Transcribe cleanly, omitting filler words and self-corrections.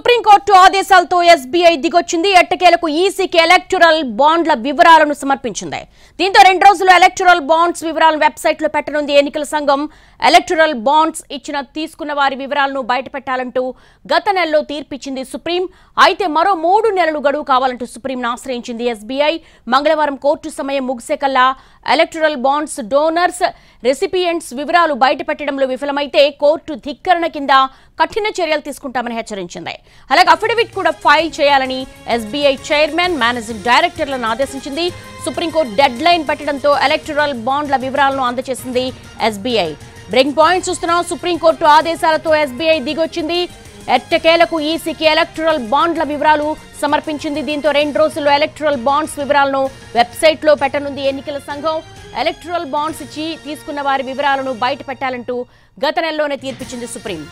Supreme court ఆదేశాలతో SBI దిగొచ్చింది. ఎట్టకేలకు ఈసీకి ఎలక్టరల్ బాండ్ల వివరాలను సమర్పించింది. దీంతో 2 రోజుల్లో ఎలక్టరల్ బాండ్స్ వివరాలను వెబ్సైట్లో పెట్టనుంది ఎన్నికల సంఘం. ఎలక్టరల్ బాండ్స్ తీసుకున్న వారి వివరాలను బయటపెట్టాలంటూ గత నెలలో తీర్పిచ్చింది సుప్రీం. అయితే మరో 3 నెలలు గడువు కావాలంటూ సుప్రీంను ఆశ్రయించింది ఎస్బీఐ. మంగళవారం కోర్టు సమయం ముగిసేకల్లా ఎలక్టరల్ బాండ్స్ డోనర్స్ రెసిపియంట్స్ వివరాలు బయటపెట్టడంలో విఫలమైతే కోర్టు ధిక్కరణ కింద కఠిన చర్యలు తీసుకుంటామని హెచ్చరించింది. అలాగే అఫిడవిట్ కూడా ఫైల్ చేయాలని ఎస్బీఐ చైర్మన్, మేనేజింగ్ డైరెక్టర్లను ఆదేశించింది. సుప్రీంకోర్టు డెడ్ లైన్ పెట్టడంతో ఎలక్టరల్ బాండ్ల వివరాలను అందజేసింది ఎస్బీఐ. బ్రేకింగ్ పాయింట్ చూస్తున్నాం. సుప్రీంకోర్టు ఆదేశాలతో ఎస్బీఐ దిగొచ్చింది. ఎట్టకేలకు ఈసీకి ఎలక్టరల్ బాండ్ల వివరాలు సమర్పించింది. దీంతో 2 రోజుల్లో ఎలక్టరల్ బాండ్స్ వివరాలను వెబ్సైట్లో పెట్టనుంది ఎన్నికల సంఘం. ఎలక్టరల్ బాండ్స్ ఇచ్చి తీసుకున్న వారి వివరాలను బయట పెట్టాలంటూ గత నెలలోనే తీర్పిచ్చింది సుప్రీం.